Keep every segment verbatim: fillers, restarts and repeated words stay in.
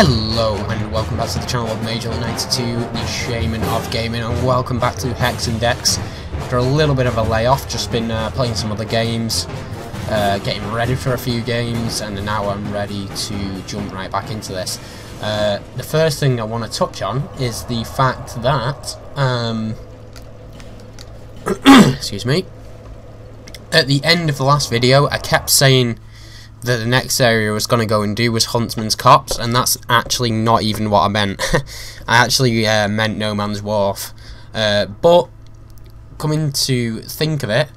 Hello and welcome back to the channel of Major Luck ninety-two, the Shaman of Gaming, and welcome back to Hex and Dex. After a little bit of a layoff, just been uh, playing some other games, uh, getting ready for a few games, and now I'm ready to jump right back into this. Uh, the first thing I want to touch on is the fact that, um, excuse me, at the end of the last video I kept saying that the next area I was going to go and do was Huntsman's Copse, and that's actually not even what I meant. I actually uh, meant No Man's Wharf, uh, but coming to think of it,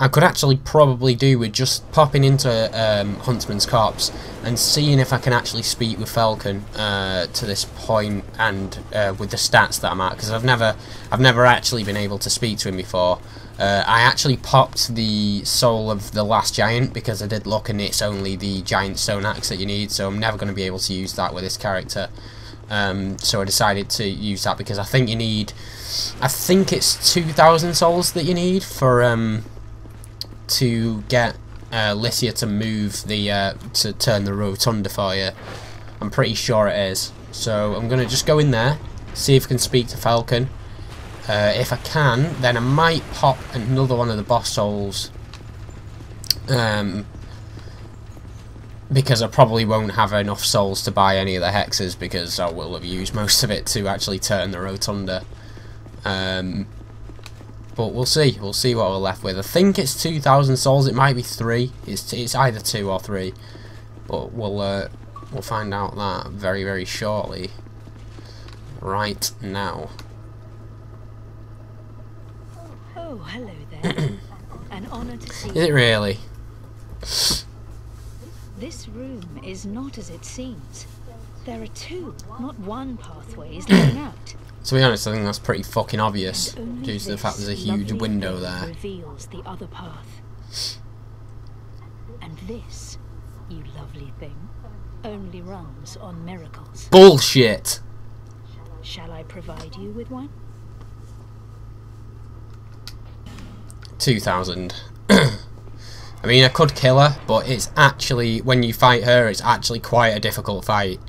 I could actually probably do with just popping into um, Huntsman's Copse and seeing if I can actually speak with Falcon uh, to this point, and uh, with the stats that I'm at, because I've never, I've never actually been able to speak to him before. Uh, I actually popped the soul of the last giant because I did look, and it's only the giant stone axe that you need, so I'm never going to be able to use that with this character. Um, so I decided to use that because I think you need, I think it's two thousand souls that you need for um, to get uh, Licia to move the uh, to turn the rotunda for you. I'm pretty sure it is. So I'm going to just go in there, see if I can speak to Falcon. Uh, if I can, then I might pop another one of the boss souls, um, because I probably won't have enough souls to buy any of the hexes, because I will have used most of it to actually turn the rotunda. Um, but we'll see, we'll see what we're left with. I think it's two thousand souls, it might be three, it's, it's either two or three, but we'll, uh, we'll find out that very, very shortly. Right now. Oh, hello there. An honor to see you. Is it really? This room is not as it seems. There are two, not one, pathways leading out. To be honest, I think that's pretty fucking obvious, due to the fact there's a huge window there. Reveals the other path. And this, you lovely thing, only runs on miracles. Bullshit! Shall I provide you with one? two thousand. I mean, I could kill her, but it's actually, when you fight her, it's actually quite a difficult fight.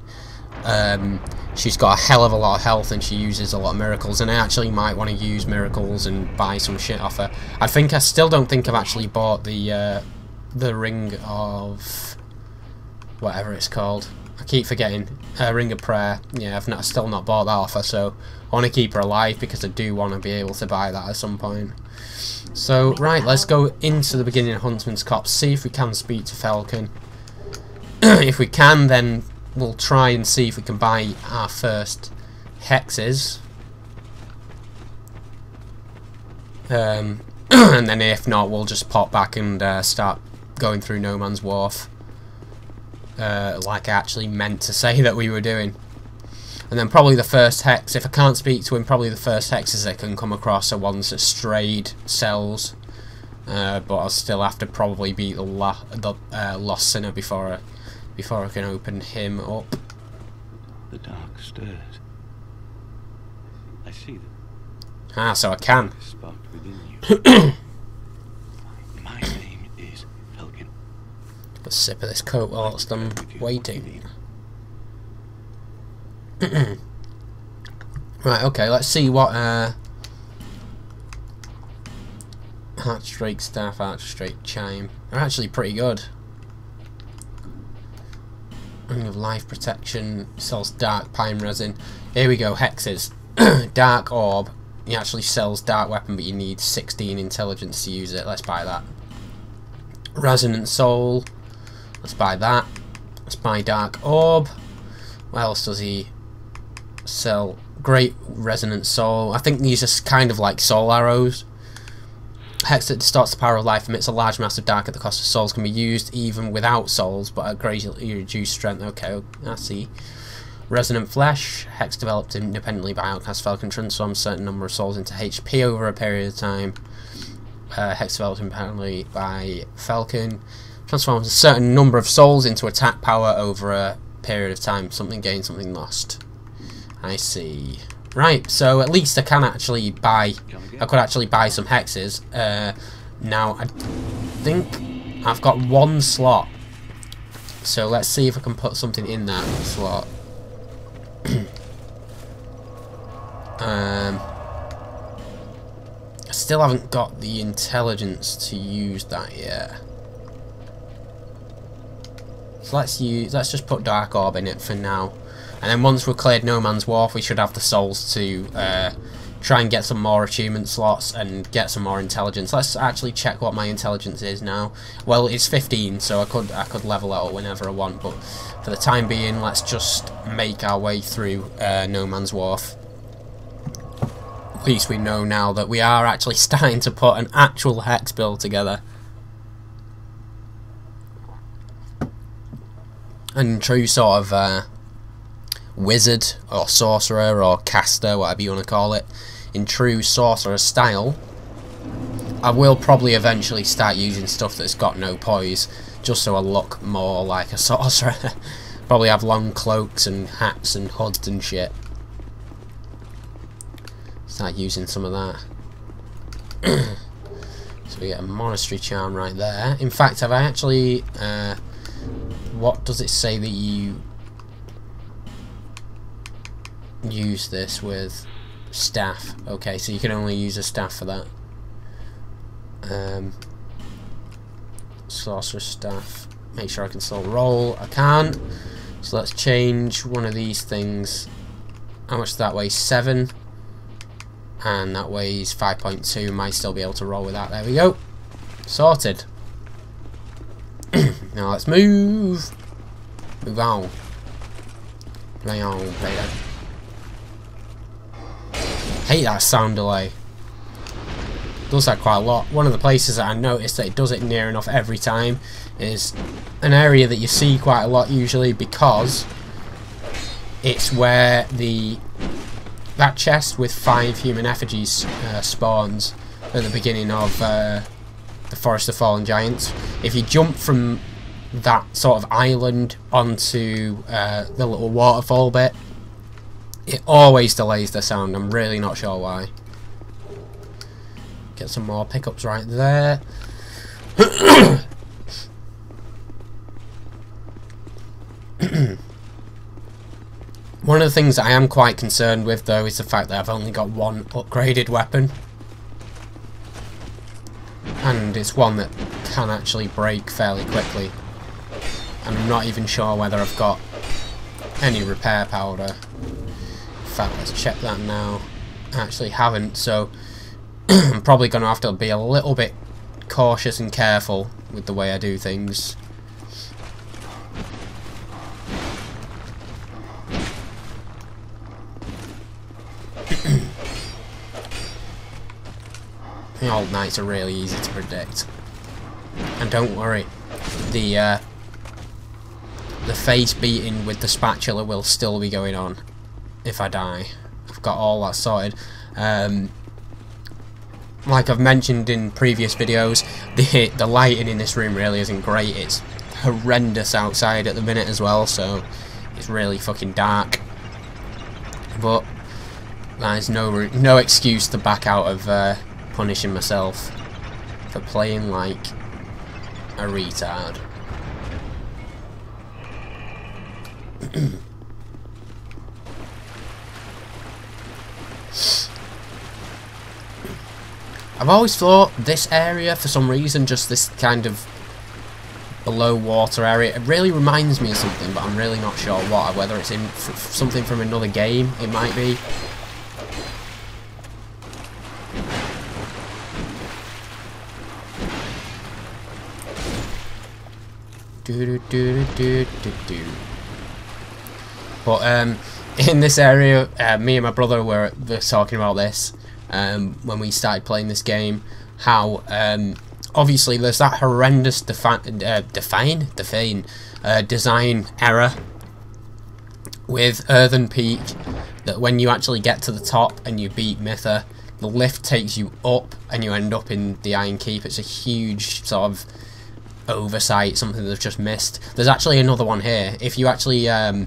Um, she's got a hell of a lot of health and she uses a lot of miracles, and I actually might want to use miracles and buy some shit off her. I think, I still don't think I've actually bought the, uh, the Ring of... whatever it's called. I keep forgetting. Uh, Ring of Prayer. Yeah, I've not, still not bought that off her, so I want to keep her alive because I do want to be able to buy that at some point. So, right, let's go into the beginning of Huntsman's Copse, see if we can speak to Falcon. If we can, then we'll try and see if we can buy our first hexes. Um, and then if not, we'll just pop back and uh, start going through No Man's Wharf. Uh, like I actually meant to say that we were doing. And then probably the first hex, if I can't speak to him, probably the first hexes that can come across are ones that strayed cells. Uh, but I'll still have to probably beat the, la the uh, Lost Sinner before I, before I can open him up. The dark stirs. I see them. Ah, so I can. My name is Falcon. A sip of this coat whilst I'm waiting. Right, okay, let's see what uh Heart Strike Staff, Heart Strike Chime. They're actually pretty good. Ring of Life Protection sells Dark Pine Resin. Here we go, hexes. Dark Orb. He actually sells Dark Weapon, but you need sixteen intelligence to use it. Let's buy that. Resonant Soul. Let's buy that. Let's buy Dark Orb. What else does he sell? Great Resonant Soul. I think these are kind of like soul arrows. Hex that distorts the power of life, emits a large mass of dark at the cost of souls, can be used even without souls, but at greatly reduced strength. Okay, I see. Resonant Flesh. Hex developed independently by Outcast Falcon, transforms a certain number of souls into H P over a period of time. Uh, Hex developed independently by Falcon, transforms a certain number of souls into attack power over a period of time. Something gained, something lost. I see. Right, so at least I can actually buy, I could actually buy some hexes. Uh, now, I think I've got one slot. So let's see if I can put something in that slot. Um, I still haven't got the intelligence to use that yet. So let's use. Let's just put Dark Orb in it for now, and then once we've cleared No Man's Wharf, we should have the souls to uh, try and get some more attunement slots and get some more intelligence. Let's actually check what my intelligence is now. Well, it's fifteen, so I could I could level it up whenever I want, but for the time being, let's just make our way through uh, No Man's Wharf. At least we know now that we are actually starting to put an actual hex build together. And true sort of uh, wizard or sorcerer or caster, whatever you want to call it, in true sorcerer style, I will probably eventually start using stuff that's got no poise, just so I look more like a sorcerer. Probably have long cloaks and hats and hoods and shit. Start using some of that. So we get a monastery charm right there. In fact, have I actually... Uh, what does it say that you use this with? Staff. Okay, so you can only use a staff for that. Um, sorcerer staff. Make sure I can still roll. I can. So let's change one of these things. How much that weighs? Seven. And that weighs five point two. Might still be able to roll with that. There we go. Sorted. Now let's move. Move on. Play on, play on. Hate that sound delay. Does that quite a lot. One of the places that I noticed that it does it near enough every time is an area that you see quite a lot usually, because it's where the that chest with five human effigies uh, spawns at the beginning of uh, the Forest of Fallen Giants. If you jump from that sort of island onto uh, the little waterfall bit, it always delays the sound. I'm really not sure why. Get some more pickups right there. One of the things that I am quite concerned with though is the fact that I've only got one upgraded weapon. And it's one that can actually break fairly quickly. And I'm not even sure whether I've got any repair powder. In fact, let's check that now. I actually haven't, so I'm probably going to have to be a little bit cautious and careful with the way I do things. The old knights are really easy to predict, and don't worry, the uh, the face beating with the spatula will still be going on if I die. I've got all that sorted. Um, like I've mentioned in previous videos, the the lighting in this room really isn't great. It's horrendous outside at the minute as well, so it's really fucking dark. But there's no no excuse to back out of. Uh, punishing myself for playing like a retard. I've always thought this area, for some reason, just this kind of below water area, it really reminds me of something, but I'm really not sure what, whether it's in f something from another game, it might be. Do, do, do, do, do. But um, in this area, uh, me and my brother were, were talking about this um, when we started playing this game. How um, obviously there's that horrendous defi uh, define define uh, design error with Earthen Peak, that when you actually get to the top and you beat Mytha, the lift takes you up and you end up in the Iron Keep. It's a huge sort of oversight, something they've just missed. There's actually another one here. If you actually um,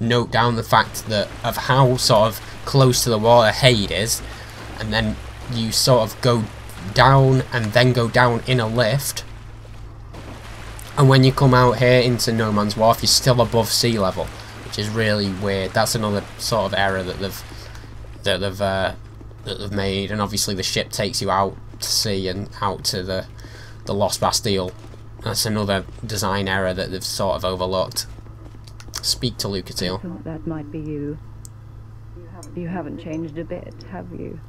note down the fact that of how sort of close to the water Hade is, and then you sort of go down and then go down in a lift, and when you come out here into No Man's Wharf, you're still above sea level, which is really weird. That's another sort of error that they've that they've uh, that they've made, and obviously the ship takes you out to sea and out to the the Lost Bastille. That's another design error that they've sort of overlooked. Speak to Lucatiel. I thought that might be you. You haven't, you haven't changed a bit, have you?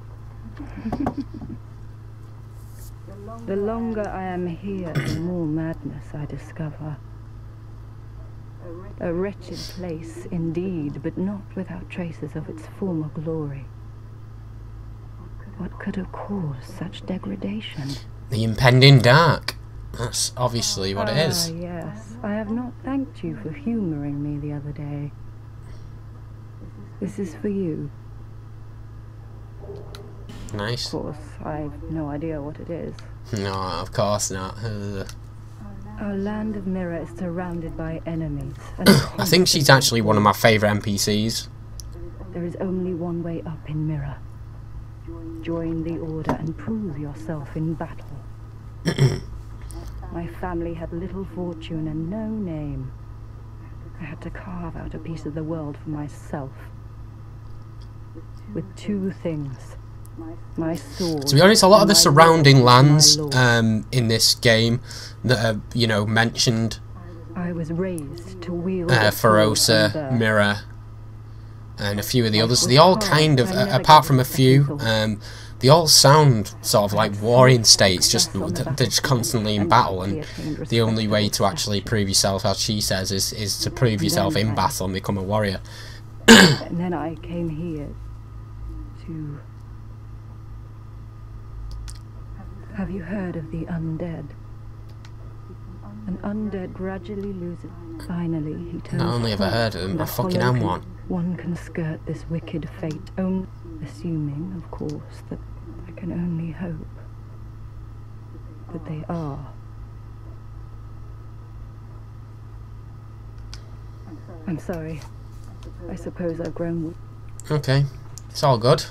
The longer I am here, the more madness I discover. A wretched place indeed, but not without traces of its former glory. What could have caused such degradation? The impending dark. That's obviously what it is. Ah, yes. I have not thanked you for humouring me the other day. This is for you. Nice. Of course, I've no idea what it is. No, of course not. Ugh. Our land of Mirrah is surrounded by enemies. And I think she's actually one of my favourite N P Cs. There is only one way up in Mirrah. Join the order and prove yourself in battle. My family had little fortune and no name. I had to carve out a piece of the world for myself. With two things. My sword. To be honest, a lot of the surrounding lands um, in this game that are, you know, mentioned. I was raised to wield uh, Ferosa, Mirrah, and a few of the others. They all kind of, uh, apart from a few, um, they all sound sort of like warring states. Just they're just constantly in battle, and the only way to actually prove yourself, as she says, is is to prove yourself in battle and become a warrior. And then I came here to. Have you heard of the undead? An undead gradually loses. Finally, he turns. Not only have I heard of him, I fucking am one. One can skirt this wicked fate, only assuming, of course, that I can only hope that they are. I'm sorry. I suppose I've grown. Okay, it's all good.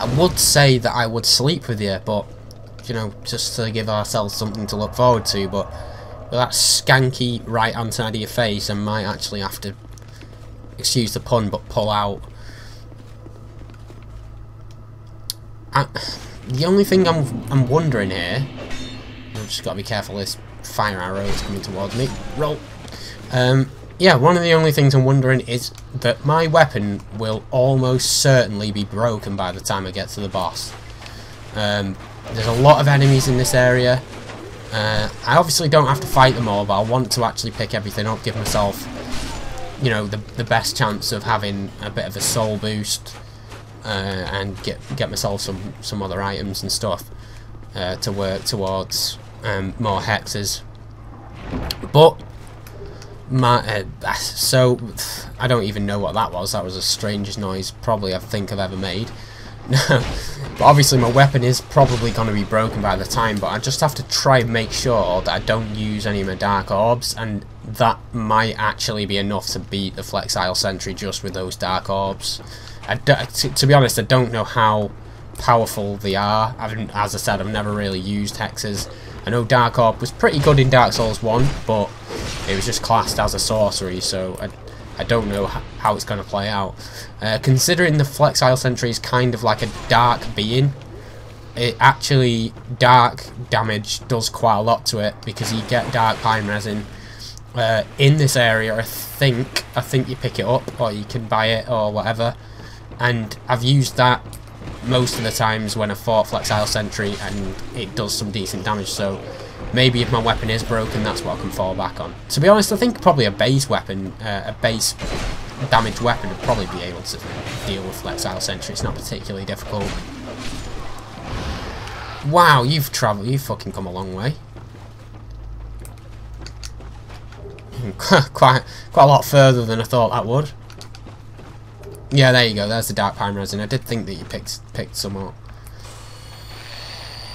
I would say that I would sleep with you, but, you know, just to give ourselves something to look forward to, but with that skanky right hand side of your face, I might actually have to, excuse the pun, but pull out. I, the only thing I'm, I'm wondering here, I've just got to be careful this fire arrow is coming towards me, roll. Um, yeah, one of the only things I'm wondering is that my weapon will almost certainly be broken by the time I get to the boss. Um, there's a lot of enemies in this area. Uh, I obviously don't have to fight them all, but I want to actually pick everything up, give myself, you know, the, the best chance of having a bit of a soul boost, uh, and get get myself some, some other items and stuff uh, to work towards um, more hexes. But... My, uh, so, I don't even know what that was. That was the strangest noise probably I think I've ever made. But obviously my weapon is probably going to be broken by the time, but I just have to try and make sure that I don't use any of my Dark Orbs, and that might actually be enough to beat the Flexile Sentry just with those Dark Orbs. I d to, to be honest, I don't know how powerful they are. I've, as I said, I've never really used hexes. I know Dark Orb was pretty good in Dark Souls one, but it was just classed as a sorcery, so I, I don't know how it's going to play out. Uh, considering the Flexile Sentry is kind of like a dark being, it actually, dark damage does quite a lot to it, because you get Dark Pine Resin uh, in this area, I think. I think you pick it up, or you can buy it, or whatever, and I've used that most of the times when I fought Flexile Sentry, and it does some decent damage, so maybe if my weapon is broken, that's what I can fall back on. To be honest, I think probably a base weapon, uh, a base damage weapon would probably be able to deal with Flexile Sentry. It's not particularly difficult. Wow, you've travelled, you've fucking come a long way. quite, quite a lot further than I thought that would. Yeah, there you go. There's the Dark Pine Resin. I did think that you picked picked some up.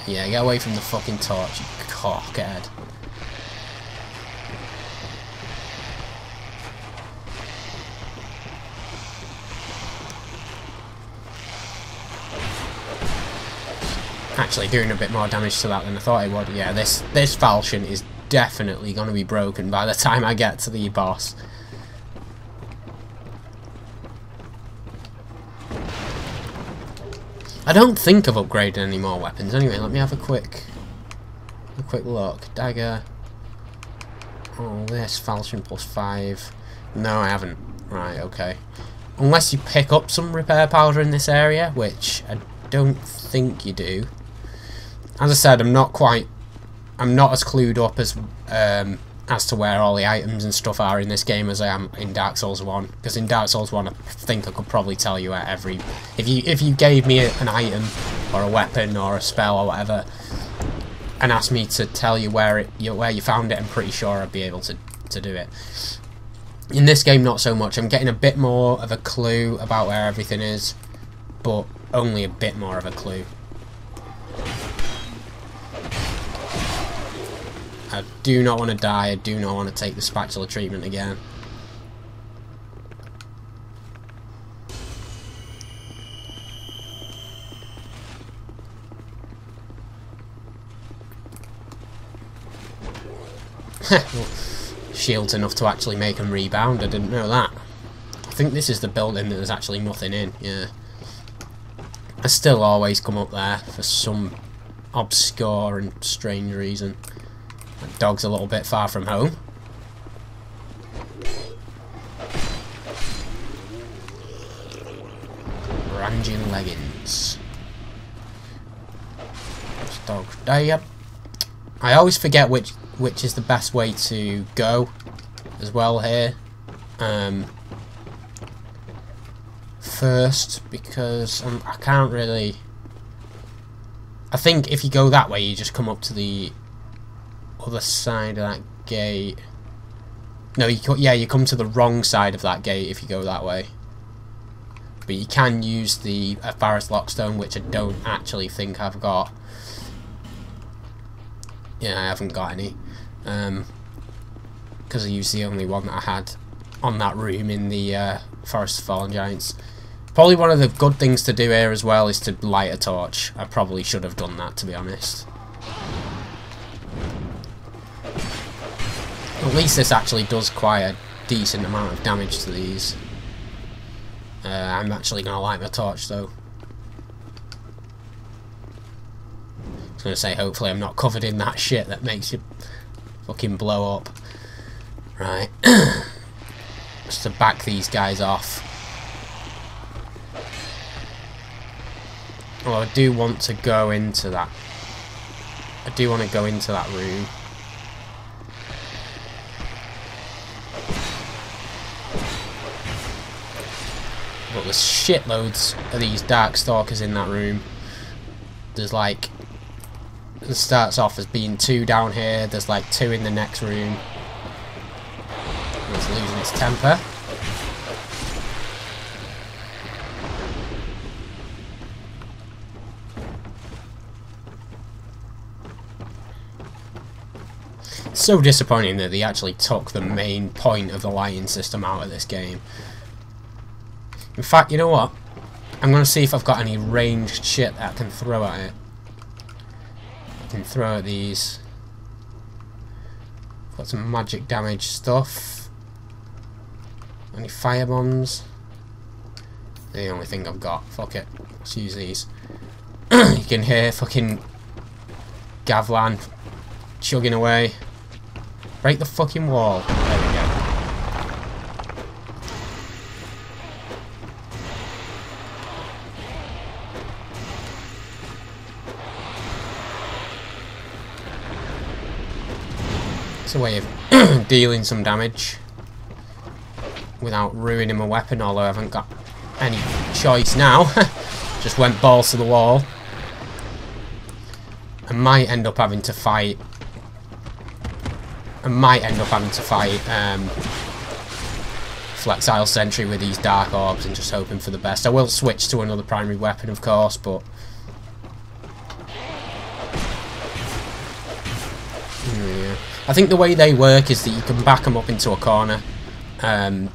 Yeah, get away from the fucking torch, you cockhead. Actually, doing a bit more damage to that than I thought it would. Yeah, this this falchion is definitely going to be broken by the time I get to the boss. I don't think I've upgraded any more weapons. Anyway, let me have a quick, a quick look. Dagger. Oh, this falchion plus five. No, I haven't. Right, okay. Unless you pick up some repair powder in this area, which I don't think you do. As I said, I'm not quite. I'm not as clued up as um, as to where all the items and stuff are in this game as I am in Dark Souls one. Because in Dark Souls one, I think I could probably tell you at every. If you if you gave me an item or a weapon or a spell or whatever, and asked me to tell you where it you know, where you found it, I'm pretty sure I'd be able to to do it. In this game, not so much. I'm getting a bit more of a clue about where everything is, but only a bit more of a clue. I do not want to die. I do not want to take the spatula treatment again. Shields enough to actually make them rebound. I didn't know that. I think this is the building that there's actually nothing in. Yeah. I still always come up there for some obscure and strange reason. That dog's a little bit far from home. Rangian leggings. This dog there. I always forget which which is the best way to go as well here. Um, first, because I'm, I can't really... I think if you go that way, you just come up to the other side of that gate. No, you yeah, you come to the wrong side of that gate if you go that way. But you can use the uh, Pharros Lockstone, which I don't actually think I've got. Yeah, I haven't got any. Um, because I used the only one that I had on that room in the uh, Forest of Fallen Giants. Probably one of the good things to do here as well is to light a torch. I probably should have done that, to be honest. At least this actually does quite a decent amount of damage to these. Uh, I'm actually going to light my torch, though. I was going to say, hopefully I'm not covered in that shit that makes you fucking blow up. Right. Just to back these guys off. Well, I do want to go into that. I do want to go into that room. But there's shitloads of these Darkstalkers in that room. There's like... It starts off as being two down here. There's like two in the next room. It's losing its temper. It's so disappointing that they actually took the main point of the lighting system out of this game. In fact, you know what? I'm going to see if I've got any ranged shit that I can throw at it. Can throw at these. Got some magic damage stuff. Any fire bombs? The only thing I've got. Fuck it. Let's use these. You can hear fucking Gavlan chugging away. Break the fucking wall. There we go. It's a way of dealing some damage without ruining my weapon, although I haven't got any choice now. Just went balls to the wall. I might end up having to fight. I might end up having to fight um, Flexile Sentry with these Dark Orbs and just hoping for the best. I will switch to another primary weapon, of course, but... I think the way they work is that you can back them up into a corner. Um,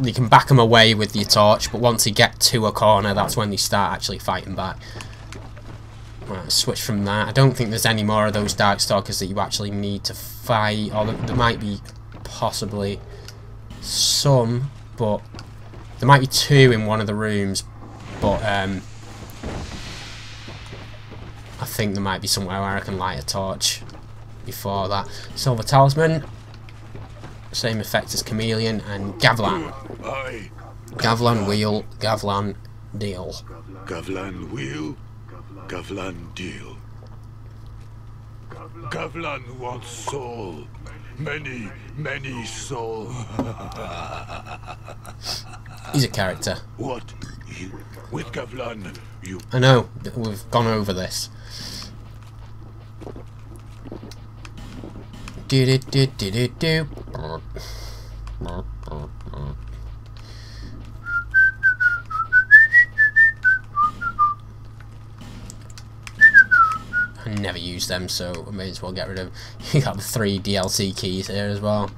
you can back them away with your torch, but once you get to a corner, that's when they start actually fighting back. Right, switch from that. I don't think there's any more of those Darkstalkers that you actually need to fight. Or there might be possibly some, but there might be two in one of the rooms. But um, think there might be somewhere where I can light a torch before that. Silver Talisman, same effect as Chameleon, and Gavlan. Gavlan wheel, Gavlan deal. Gavlan wheel, Gavlan deal. Gavlan wants soul. Many, many soul. He's a character. What? With Gavlan, you... I know, we've gone over this. Do do do do do do. I never use them, so I may as well get rid of them. You got the three D L C keys here as well.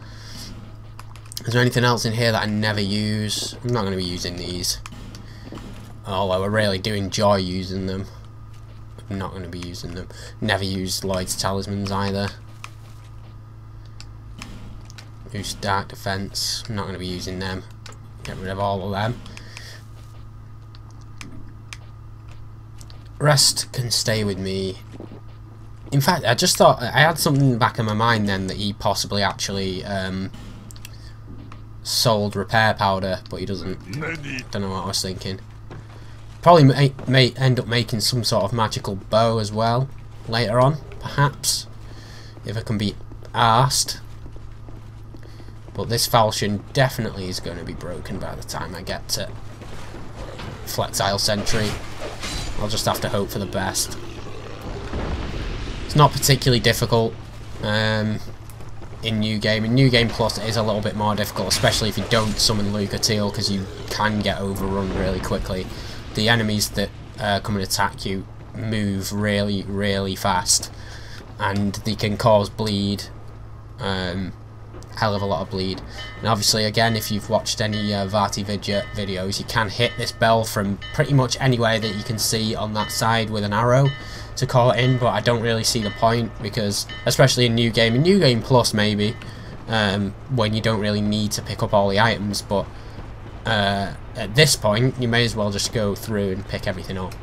Is there anything else in here that I never use? I'm not going to be using these. Although I really do enjoy using them. I'm not going to be using them. Never used Lloyd's talismans either. Boost Dark Defense, I'm not going to be using them. Get rid of all of them. Rest can stay with me. In fact, I just thought, I had something in the back of my mind then that he possibly actually um, sold repair powder, but he doesn't. Don't know what I was thinking. Probably may, may end up making some sort of magical bow as well later on, perhaps, if I can be arsed. But this falchion definitely is going to be broken by the time I get to Flexile Sentry. I'll just have to hope for the best. It's not particularly difficult um, in New Game. In New Game Plus it is a little bit more difficult, especially if you don't summon Lucatiel, because you can get overrun really quickly. The enemies that uh, come and attack you move really, really fast, and they can cause bleed. Um... Hell of a lot of bleed. And obviously, again, if you've watched any uh, Vaati Vidya videos, you can hit this bell from pretty much anywhere that you can see on that side with an arrow to call it in, but I don't really see the point, because especially in New Game, in New Game Plus maybe, um, when you don't really need to pick up all the items, but uh, at this point you may as well just go through and pick everything up.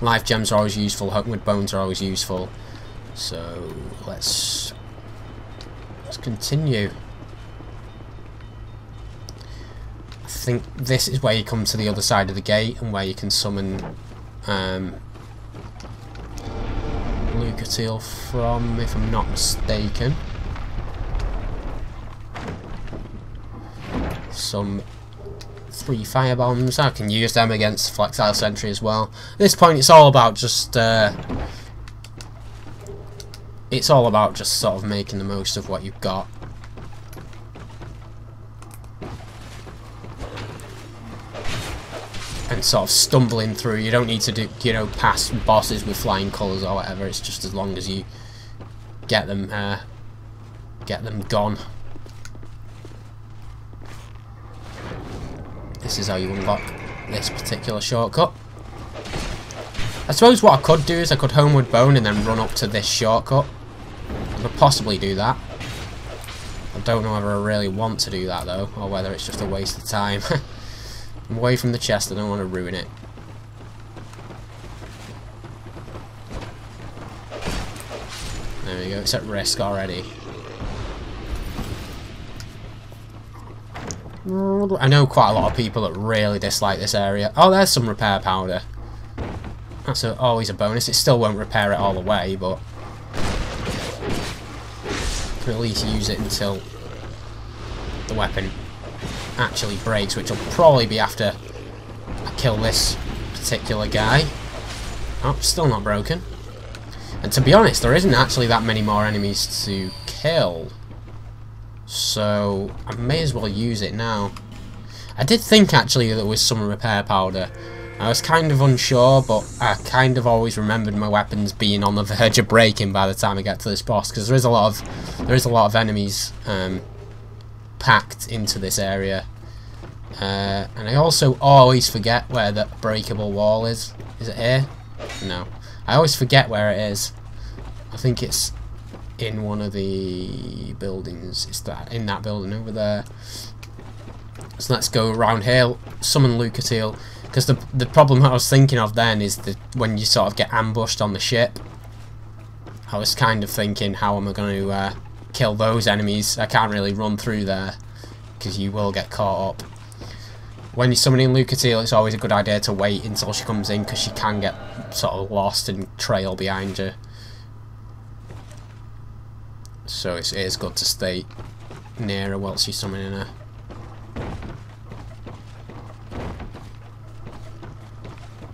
Life gems are always useful, Hookwood bones are always useful, so let's Let's continue. I think this is where you come to the other side of the gate and where you can summon um, Lucatiel from, if I'm not mistaken. Some three firebombs. I can use them against Flexile Sentry as well. At this point it's all about just... Uh, It's all about just sort of making the most of what you've got. And sort of stumbling through. You don't need to do, you know, pass bosses with flying colours or whatever. It's just as long as you get them, uh, get them gone. This is how you unlock this particular shortcut. I suppose what I could do is I could homeward bone and then run up to this shortcut. I could possibly do that. I don't know whether I really want to do that though, or whether it's just a waste of time. I'm away from the chest, I don't want to ruin it. There we go, it's at risk already. I know quite a lot of people that really dislike this area. Oh, there's some repair powder. That's a, always a bonus. It still won't repair it all the way, but you can at least use it until the weapon actually breaks, which will probably be after I kill this particular guy. Oh, still not broken. And to be honest, there isn't actually that many more enemies to kill, so I may as well use it now. I did think actually that there was some repair powder. I was kind of unsure, but I kind of always remembered my weapons being on the verge of breaking by the time I get to this boss, because there is a lot of there is a lot of enemies um, packed into this area, uh, and I also always forget where the breakable wall is. Is it here? No, I always forget where it is. I think it's in one of the buildings. It's that in that building over there. So let's go around here. Summon Lucatiel. Because the, the problem I was thinking of then is that when you sort of get ambushed on the ship, I was kind of thinking, how am I going to uh, kill those enemies? I can't really run through there, because you will get caught up. When you're summoning Lucatiel, it's always a good idea to wait until she comes in, because she can get sort of lost and trail behind you. So it's, it is good to stay near her whilst you're summoning her.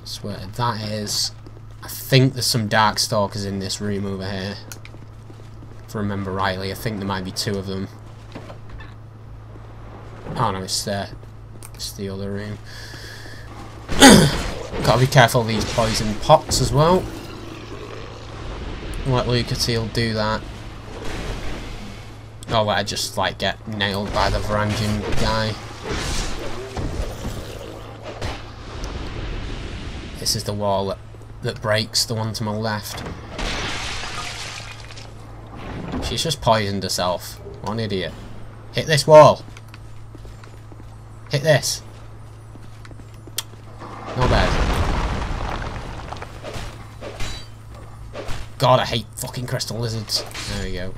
That's where that is. I think there's some Darkstalkers in this room over here. If I remember rightly, I think there might be two of them. Oh no, it's there. It's the other room. Gotta be careful of these poison pots as well. Let Lucatiel do that. Or let her just like get nailed by the Varangian guy. This is the wall that, that breaks, the one to my left. She's just poisoned herself. What an idiot. Hit this wall. Hit this. Not bad. God, I hate fucking crystal lizards. There we go.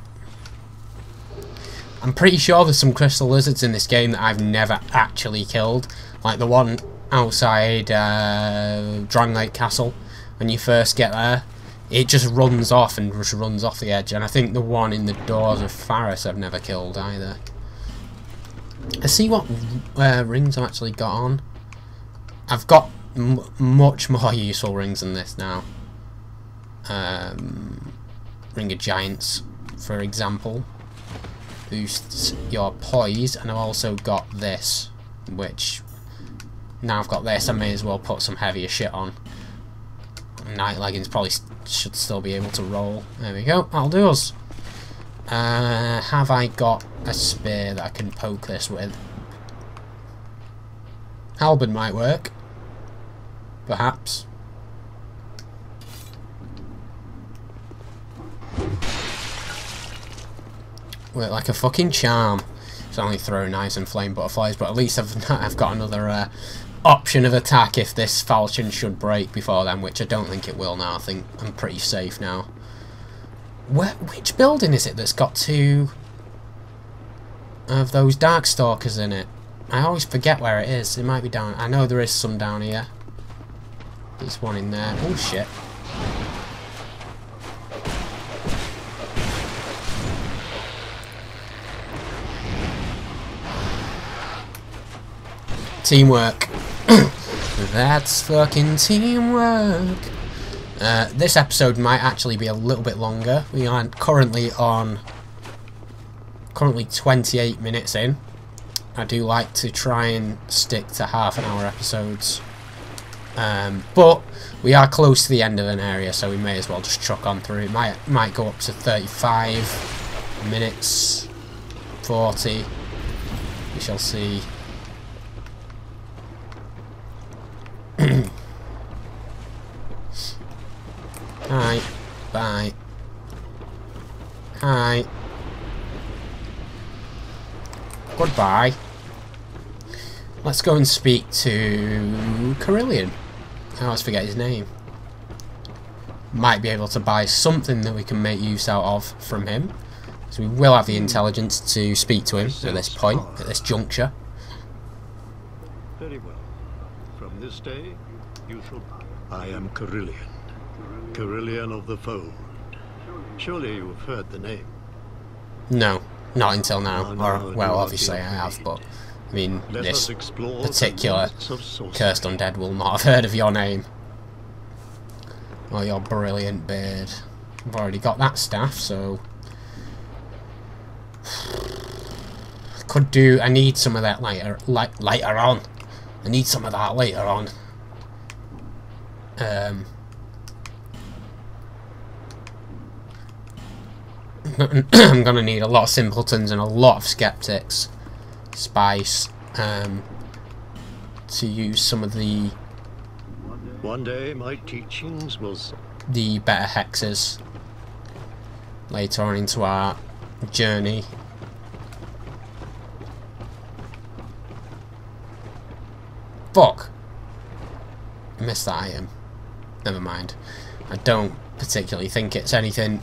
I'm pretty sure there's some crystal lizards in this game that I've never actually killed. Like the one outside uh, Drangleic Castle. When you first get there, it just runs off and just runs off the edge. And I think the one in the doors of Pharros I've never killed either. I see what uh, rings I've actually got on. I've got m much more useful rings than this now. Um, Ring of Giants, for example, boosts your poise, and I've also got this, which now I've got this, I may as well put some heavier shit on. Night leggings probably st should still be able to roll. There we go, that'll do us. Uh, have I got a spear that I can poke this with? Halberd might work. Perhaps. Work like a fucking charm. It's only throw knives and flame butterflies, but at least I've, I've got another uh, option of attack if this falchion should break before then, which I don't think it will now. I think I'm pretty safe now. Where, which building is it that's got two of those Darkstalkers in it? I always forget where it is. It might be down. I know there is some down here. There's one in there. Oh shit. Teamwork. That's fucking teamwork. Uh, this episode might actually be a little bit longer. We are currently on currently twenty-eight minutes in. I do like to try and stick to half an hour episodes, um, but we are close to the end of an area, so we may as well just chuck on through. It might might go up to thirty-five minutes, forty. We shall see. Hi. Bye. Hi. Goodbye. Let's go and speak to Carhillion. I always forget his name. Might be able to buy something that we can make use out of from him. So we will have the intelligence to speak to him at this point, at this juncture. Very well. From this day, you shall buy. I am Carhillion. Carhillion of the Fold. Surely you've heard the name. No, not until now. Or, well, obviously I have, but I mean, this particular cursed undead will not have heard of your name. Or oh, your brilliant beard. I've already got that staff, so I could do. I need some of that later. Like later on, I need some of that later on. Um. I'm gonna need a lot of simpletons and a lot of skeptics spice um, to use some of the one day my teachings will the better hexes later on into our journey. Fuck! missed that item. Never mind. I don't particularly think it's anything...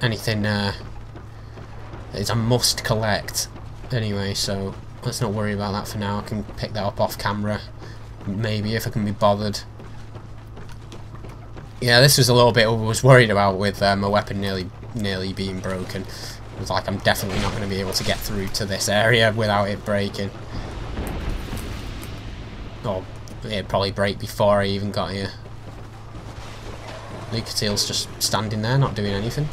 Anything, uh... that is a must collect. Anyway, so let's not worry about that for now. I can pick that up off camera. Maybe, if I can be bothered. Yeah, this was a little bit I was worried about with uh, my weapon nearly nearly being broken. It was like, I'm definitely not going to be able to get through to this area without it breaking. Or it'd probably break before I even got here. Lucatiel's just standing there, not doing anything.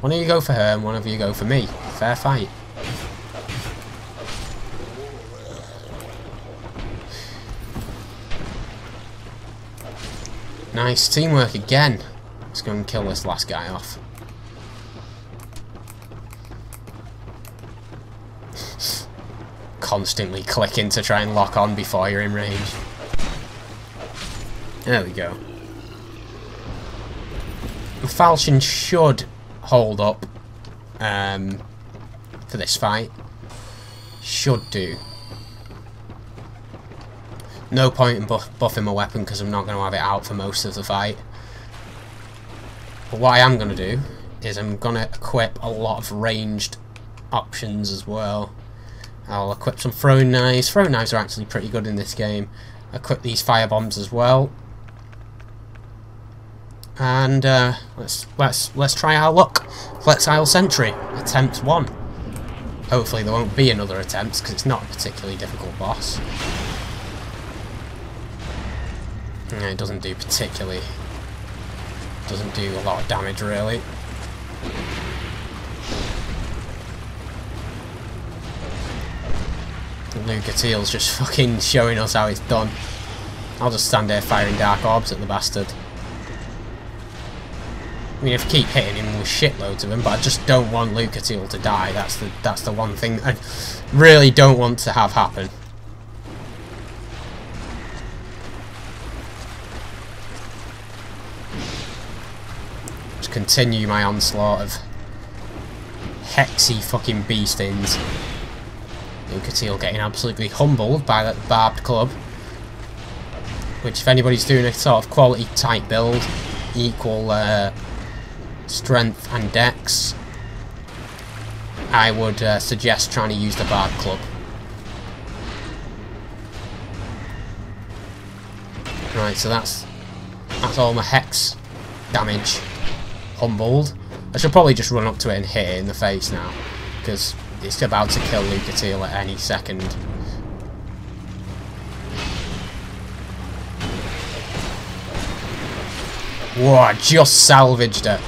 One of you go for her and one of you go for me. Fair fight. Nice teamwork again. Let's go and kill this last guy off. Constantly clicking to try and lock on before you're in range. There we go. The Falcon should hold up um, for this fight. Should do. No point in buff buffing my weapon because I'm not going to have it out for most of the fight. But what I am going to do is I'm going to equip a lot of ranged options as well. I'll equip some throwing knives. Throwing knives are actually pretty good in this game. Equip these fire bombs as well. And uh, let's let's let's try our luck. Flexile Sentry, attempt one. Hopefully there won't be another attempt because it's not a particularly difficult boss. It doesn't do particularly. Doesn't do a lot of damage really. Lucatiel's just fucking showing us how it's done. I'll just stand there firing dark orbs at the bastard. I mean, if I keep hitting him with shitloads of him, but I just don't want Lucatiel to die. That's the that's the one thing I really don't want to have happen. Just continue my onslaught of hexy fucking beastings. Lucatiel getting absolutely humbled by that barbed club. Which, if anybody's doing a sort of quality type build, equal uh, strength and dex, I would uh, suggest trying to use the barbed club. Right, so that's that's all my hex damage. Humbled. I should probably just run up to it and hit it in the face now, because it's about to kill Lucatiel at any second. Whoa, I just salvaged her.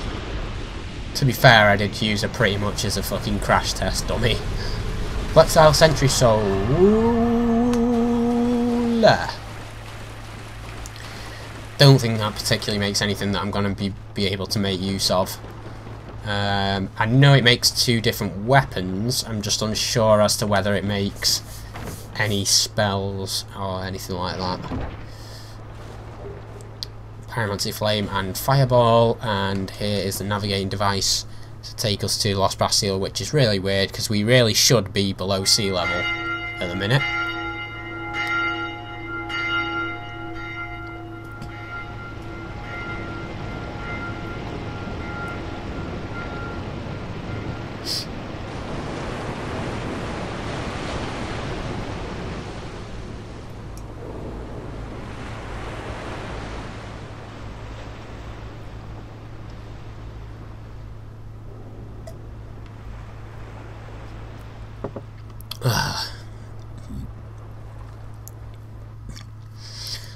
To be fair, I did use her pretty much as a fucking crash test dummy. Flexile Sentry Solar. Don't think that particularly makes anything that I'm going to be, be able to make use of. Um, I know it makes two different weapons, I'm just unsure as to whether it makes any spells or anything like that. Pyromancy Flame and Fireball, and here is the navigating device to take us to Lost Bastille, which is really weird because we really should be below sea level at the minute.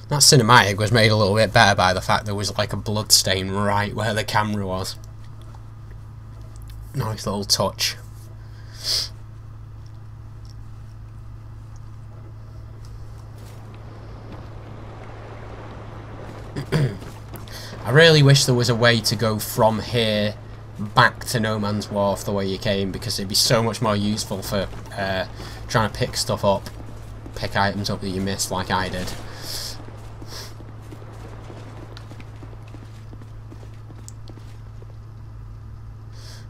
That cinematic was made a little bit better by the fact there was like a blood stain right where the camera was. Nice little touch. I really wish there was a way to go from here back to No Man's Wharf the way you came, because it'd be so much more useful for uh, trying to pick stuff up, pick items up that you missed like I did.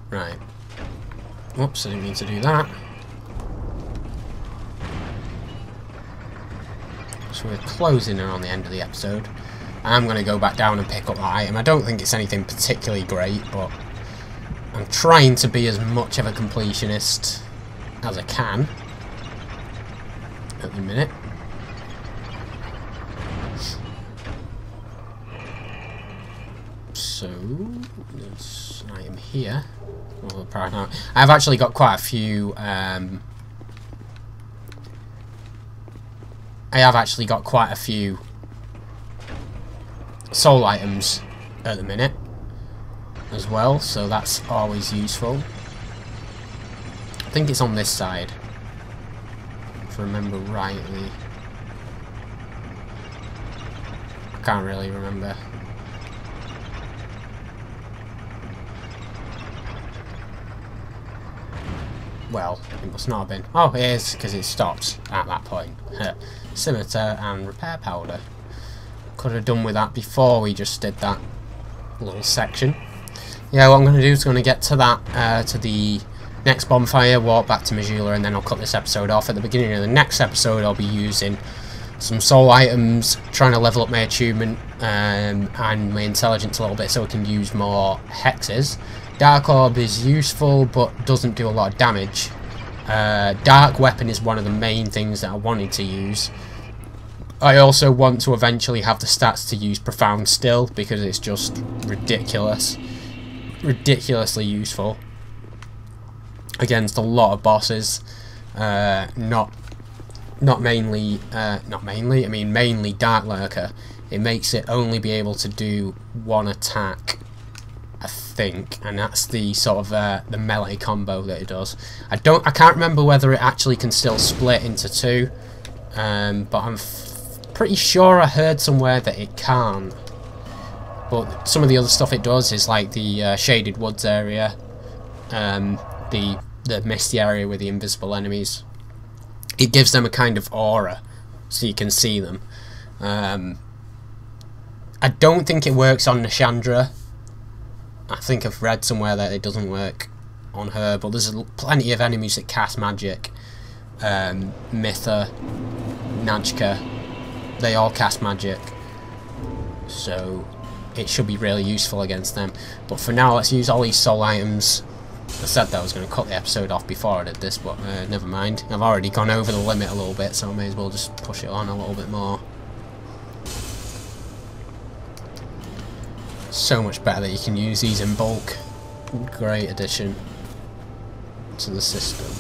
Right. Whoops, I didn't mean to do that. Just so we're closing in on the end of the episode. I'm going to go back down and pick up that item. I don't think it's anything particularly great, but I'm trying to be as much of a completionist as I can at the minute. So, this item here. I've actually got quite a few. Um, I have actually got quite a few soul items at the minute as well, so that's always useful. I think it's on this side, if I remember rightly. I can't really remember. Well, it must not have been. Oh, it is, because it stops at that point. Scimitar and repair powder. Could have done with that before we just did that little section. Yeah, what I'm going to do is going to get to that, uh, to the next bonfire, walk back to Majula, and then I'll cut this episode off. At the beginning of the next episode, I'll be using some soul items, trying to level up my attunement um, and my intelligence a little bit so I can use more hexes. Dark Orb is useful, but doesn't do a lot of damage. Uh, Dark Weapon is one of the main things that I wanted to use. I also want to eventually have the stats to use Profound Still, because it's just ridiculous. Ridiculously useful. Against a lot of bosses. Uh, not not mainly, uh, not mainly, I mean mainly Dark Lurker. It makes it only be able to do one attack, I think, and that's the sort of uh, the melee combo that it does. I don't, I can't remember whether it actually can still split into two, um, but I'm f pretty sure I heard somewhere that it can. But some of the other stuff it does is like the uh, Shaded Woods area, um, the the misty area with the invisible enemies. It gives them a kind of aura, so you can see them. Um, I don't think it works on Nishandra. I think I've read somewhere that it doesn't work on her, but there's plenty of enemies that cast magic. Um, Mytha, Najka, they all cast magic. So it should be really useful against them. But for now, let's use all these soul items. I said that I was going to cut the episode off before I did this, but uh, never mind. I've already gone over the limit a little bit, so I may as well just push it on a little bit more. So much better that you can use these in bulk. Great addition to the system.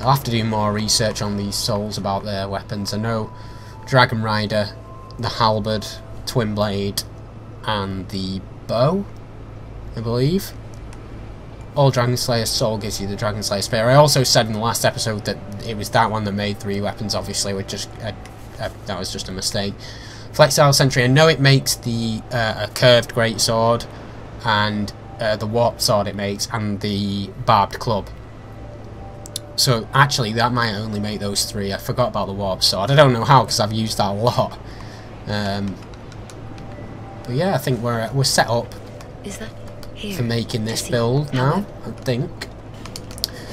I'll have to do more research on these souls about their weapons. I know Dragon Rider, the halberd, twin blade, and the bow, I believe. All Dragon Slayer's soul gives you the Dragon Slayer spear. I also said in the last episode that it was that one that made three weapons. Obviously, which just uh, uh, that was just a mistake. Flexile Sentry, I know it makes the uh, a curved greatsword and uh, the warp sword it makes and the barbed club. So actually that might only make those three. I forgot about the warp sword. I don't know how, because I've used that a lot. Um, but yeah, I think we're we're set up Is that here? for making this build now, I think.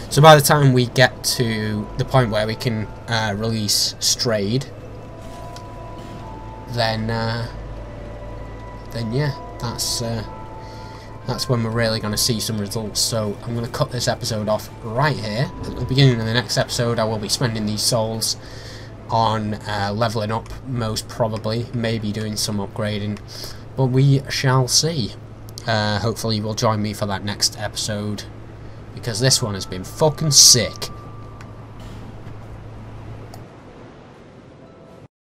So by the time we get to the point where we can uh, release Strayed, then uh, then yeah, that's uh, that's when we're really going to see some results. So I'm going to cut this episode off right here. At the beginning of the next episode, I will be spending these souls on uh, leveling up, most probably, maybe doing some upgrading, but we shall see. Uh, hopefully you will join me for that next episode, because this one has been fucking sick.